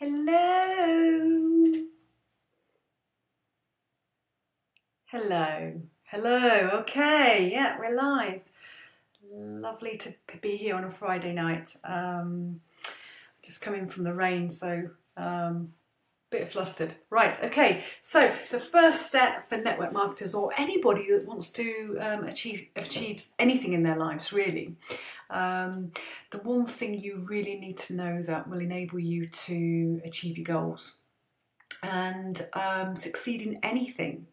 Hello. Hello. Hello. Okay. Yeah, we're live. Lovely to be here on a Friday night. Just coming from the rain, so bit flustered. Right, okay, so the first step for network marketers or anybody that wants to achieve anything in their lives, really, the one thing you really need to know that will enable you to achieve your goals and succeed in anything.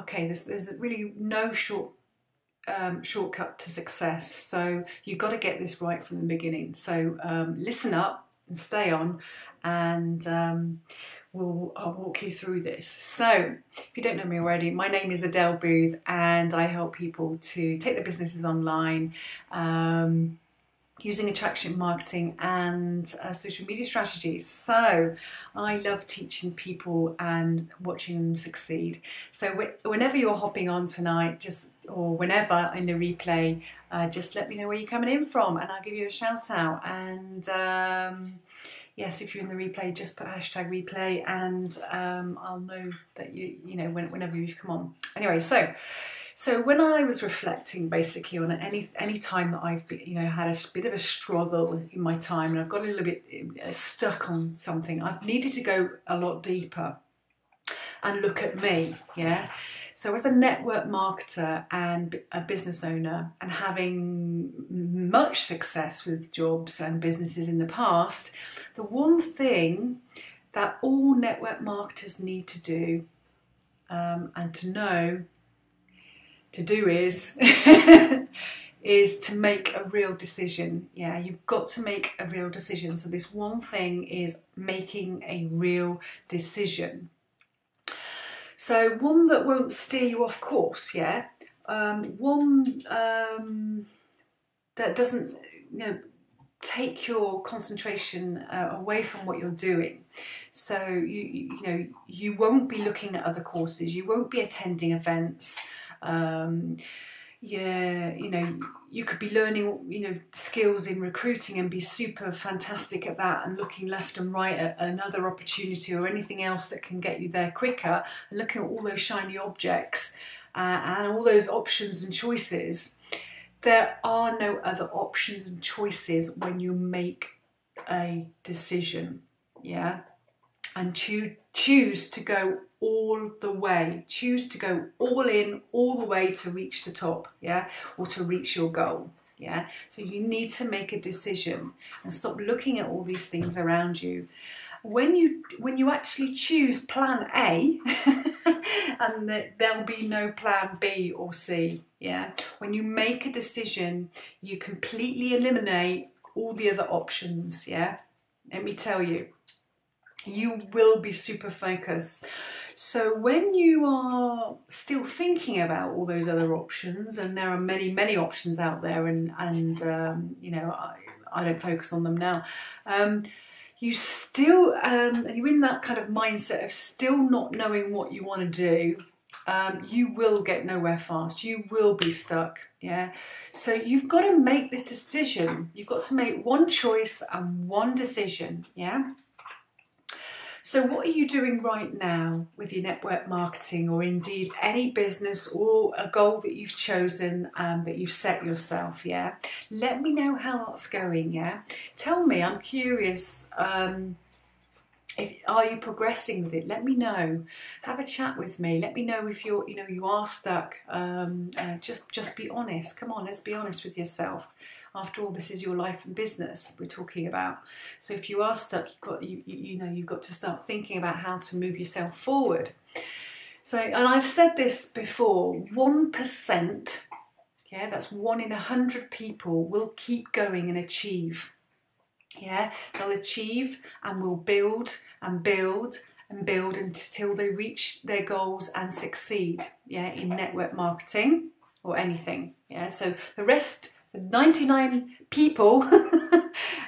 Okay, there's really no shortcut to success, so you've got to get this right from the beginning. So listen up and stay on, and I'll walk you through this. So if you don't know me already, my name is Adele Booth and I help people to take their businesses online using attraction marketing and social media strategies. So I love teaching people and watching them succeed. So whenever you're hopping on tonight, or whenever in the replay, just let me know where you're coming in from and I'll give you a shout out. And yes, if you're in the replay, just put hashtag replay and I'll know that you know whenever you come on. Anyway, so when I was reflecting basically on any time that I've been, had a bit of a struggle in my time and I've got a little bit stuck on something, I've needed to go a lot deeper and look at me, yeah. So as a network marketer and a business owner and having much success with jobs and businesses in the past, the one thing that all network marketers need to do and to know to do is is to make a real decision. Yeah, you've got to make a real decision. So this one thing is making a real decision. So one that won't steer you off course, yeah? One that doesn't, take your concentration away from what you're doing. So, you know, you won't be looking at other courses, you won't be attending events. Yeah, you could be learning, skills in recruiting and be super fantastic at that and looking left and right at another opportunity or anything else that can get you there quicker and looking at all those shiny objects and all those options and choices. There are no other options and choices when you make a decision, yeah? And choose to go all the way. Choose to go all in, all the way to reach the top, yeah? Or to reach your goal, yeah? So you need to make a decision and stop looking at all these things around you. When you actually choose plan A, and there'll be no plan B or C, yeah? When you make a decision, you completely eliminate all the other options, yeah? Let me tell you. You will be super focused. So when you are still thinking about all those other options, and there are many, many options out there, and I don't focus on them now, you still, and you're in that kind of mindset of still not knowing what you want to do, you will get nowhere fast. You will be stuck, yeah? So you've got to make this decision. You've got to make one choice and one decision, yeah? So what are you doing right now with your network marketing or indeed any business or a goal that you've chosen that you've set yourself, yeah? Let me know how that's going, yeah? Tell me, I'm curious, are you progressing with it? Let me know. Have a chat with me. Let me know if you're, you are stuck. Just be honest. Come on, let's be honest with yourself. After all, this is your life and business we're talking about. So if you are stuck, you've got to start thinking about how to move yourself forward. So, and I've said this before, 1%, yeah, that's 1 in 100 people will keep going and achieve. Yeah, they'll achieve and will build and build and build until they reach their goals and succeed, yeah, in network marketing or anything. Yeah, so the rest, 99 people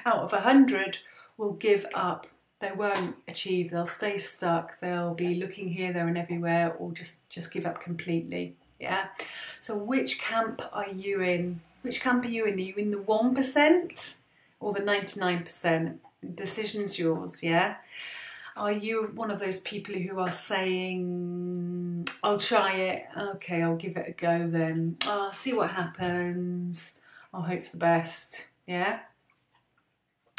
out of 100 will give up. They won't achieve, they'll stay stuck, they'll be looking here, there and everywhere, or just give up completely, yeah? So which camp are you in? Which camp are you in? Are you in the 1% or the 99%? Decision's yours, yeah? Are you one of those people who are saying, I'll try it, okay, I'll give it a go then, I'll see what happens, I'll hope for the best, yeah?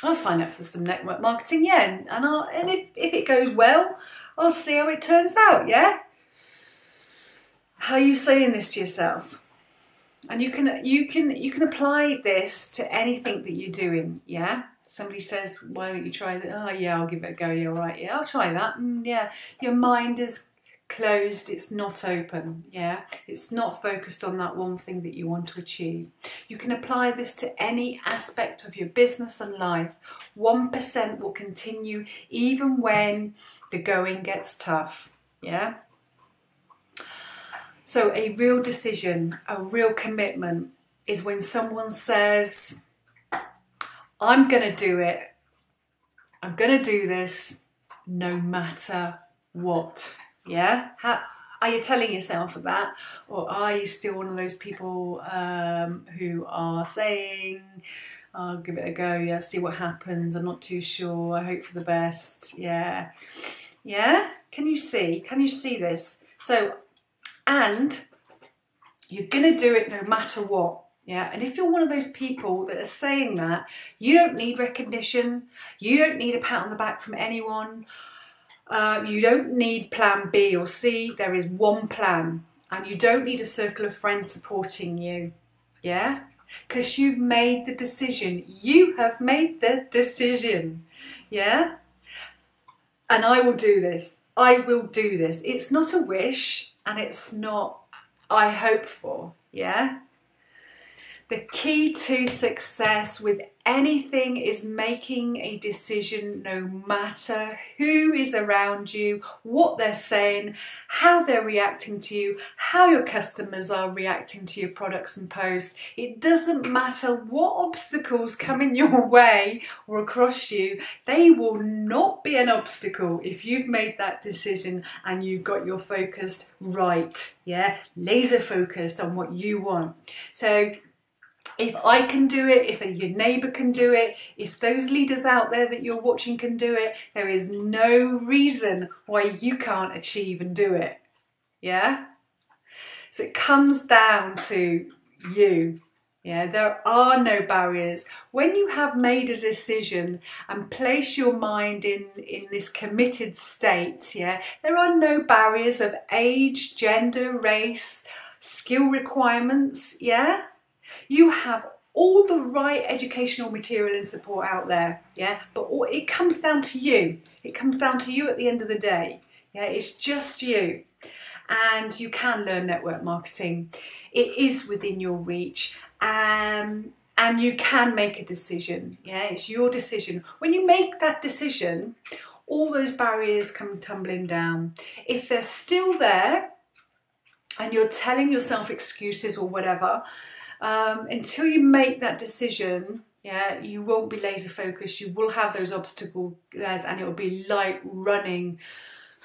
I'll sign up for some network marketing, yeah, and if it goes well, I'll see how it turns out, yeah? How are you saying this to yourself? And you can apply this to anything that you're doing, yeah? Somebody says, why don't you try that? Oh, yeah, I'll give it a go. You're right. Yeah, I'll try that. Yeah, your mind is closed. It's not open. Yeah, it's not focused on that one thing that you want to achieve. You can apply this to any aspect of your business and life. 1% will continue even when the going gets tough. Yeah. So a real decision, a real commitment is when someone says, I'm going to do it, I'm going to do this no matter what, yeah? Are you telling yourself that? Or are you still one of those people who are saying, I'll give it a go, yeah, see what happens, I'm not too sure, I hope for the best, yeah? Yeah? Can you see this? So, and you're going to do it no matter what. Yeah, and if you're one of those people that are saying that, you don't need recognition, you don't need a pat on the back from anyone, you don't need plan B or C, there is one plan, and you don't need a circle of friends supporting you, yeah? Because you've made the decision, you have made the decision, yeah? And I will do this, I will do this. It's not a wish, and it's not I hope for, yeah? The key to success with anything is making a decision no matter who is around you, what they're saying, how they're reacting to you, how your customers are reacting to your products and posts. It doesn't matter what obstacles come in your way or across you, they will not be an obstacle if you've made that decision and you've got your focus right, yeah? Laser focused on what you want. So, if I can do it, if your neighbour can do it, if those leaders out there that you're watching can do it, there is no reason why you can't achieve and do it, yeah? So it comes down to you, yeah? There are no barriers. When you have made a decision and place your mind in this committed state, yeah, there are no barriers of age, gender, race, skill requirements, yeah? You have all the right educational material and support out there, yeah? But it comes down to you. It comes down to you at the end of the day, yeah? It's just you. And you can learn network marketing. It is within your reach. And you can make a decision, yeah? It's your decision. When you make that decision, all those barriers come tumbling down. If they're still there and you're telling yourself excuses or whatever, until you make that decision, yeah, you won't be laser focused. You will have those obstacles, and it will be like running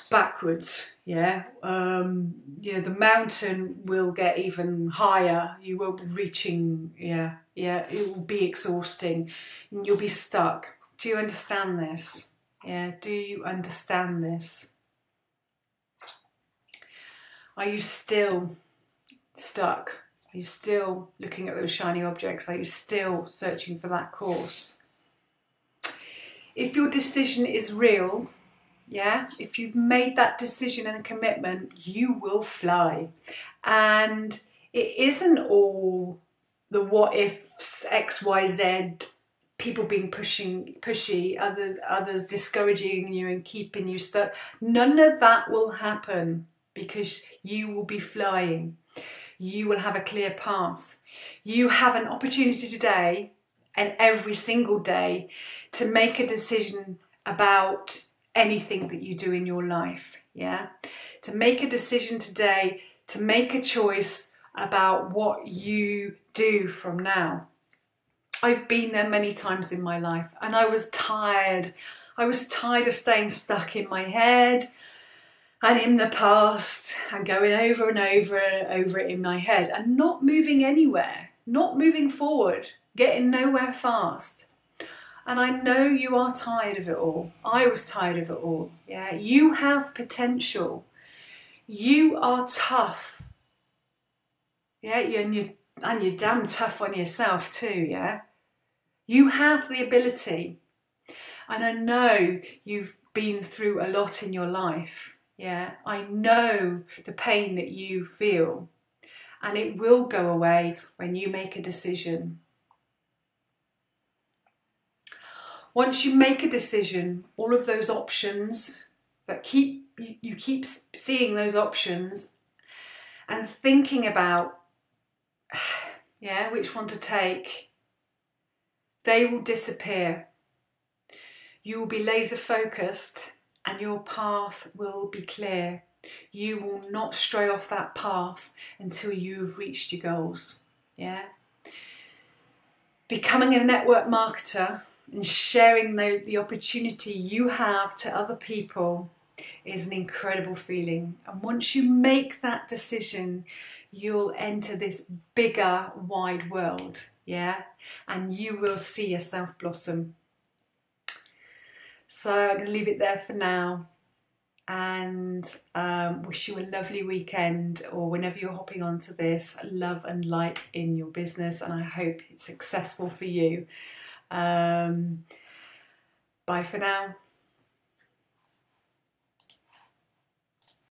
backwards. Yeah, yeah, the mountain will get even higher. You won't be reaching. Yeah, yeah, it will be exhausting, and you'll be stuck. Do you understand this? Yeah, do you understand this? Are you still stuck? Are you still looking at those shiny objects? Are you still searching for that course? If your decision is real, yeah, if you've made that decision and commitment, you will fly. And it isn't all the what ifs, X, Y, Z, people being pushy, others discouraging you and keeping you stuck. None of that will happen because you will be flying. You will have a clear path. You have an opportunity today and every single day to make a decision about anything that you do in your life, yeah? To make a decision today, to make a choice about what you do from now. I've been there many times in my life and I was tired. I was tired of staying stuck in my head and in the past and going over and over it in my head and not moving anywhere, not moving forward, getting nowhere fast. And I know you are tired of it all. I was tired of it all. Yeah, you have potential. You are tough. Yeah, and you're damn tough on yourself too, yeah? You have the ability. And I know you've been through a lot in your life, yeah? I know the pain that you feel. And it will go away when you make a decision. Once you make a decision, all of those options that you keep seeing those options and thinking about, yeah, which one to take, they will disappear. You will be laser focused and your path will be clear. You will not stray off that path until you've reached your goals. Yeah. Becoming a network marketer and sharing the opportunity you have to other people is an incredible feeling. And once you make that decision, you'll enter this bigger, wide world. Yeah. And you will see yourself blossom. So I'm going to leave it there for now. And wish you a lovely weekend, or whenever you're hopping onto this. Love and light in your business, and I hope it's successful for you. Bye for now.